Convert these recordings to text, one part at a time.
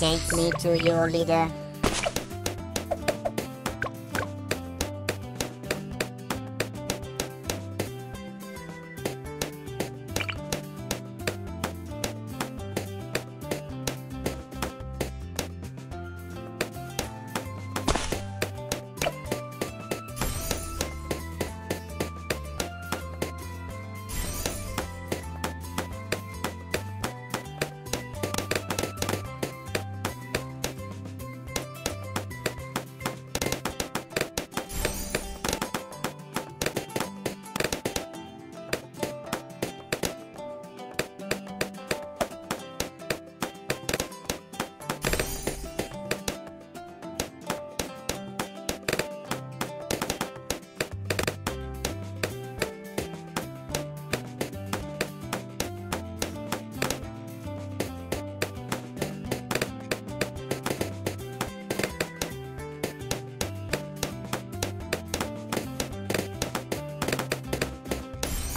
Take me to your leader.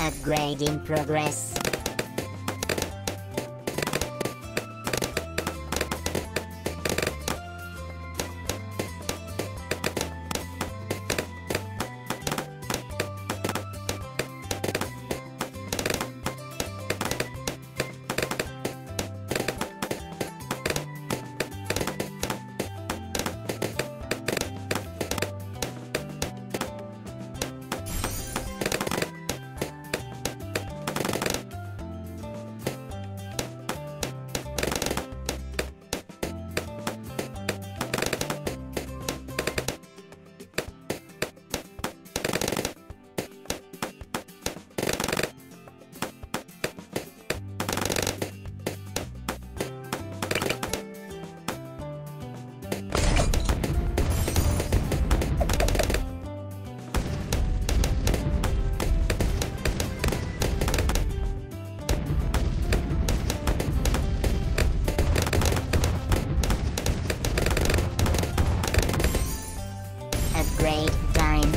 Upgrade in progress. Great time.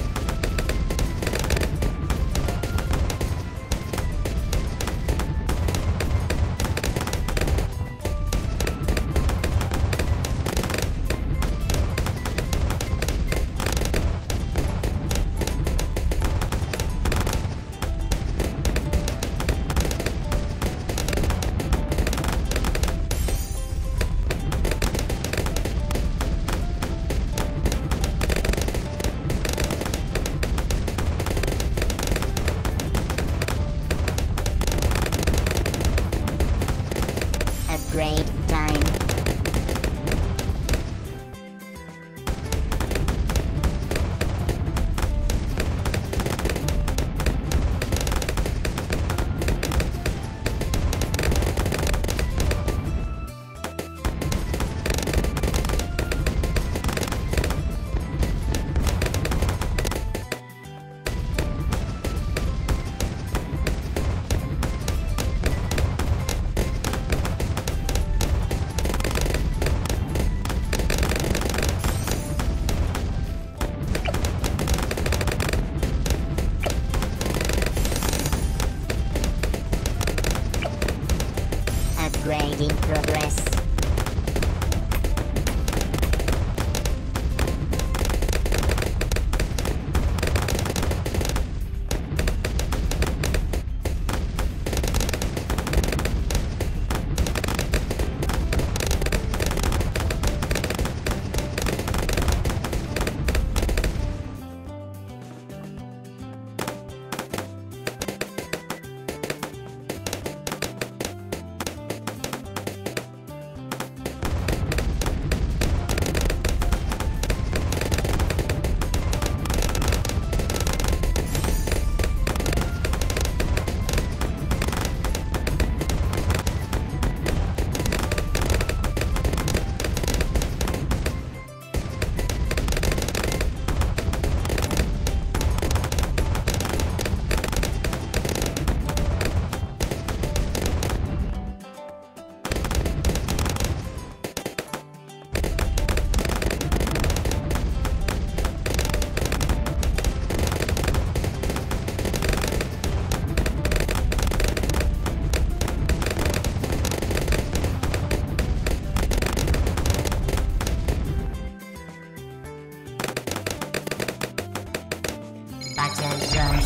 Upgrade in progress.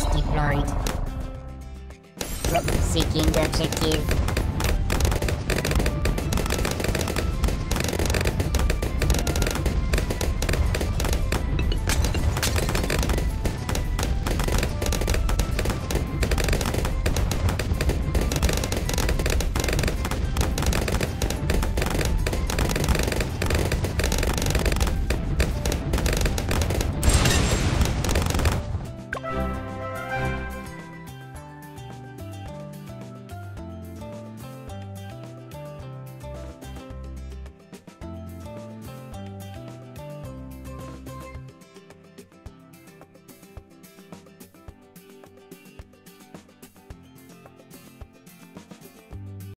deployed. Seeking the objective.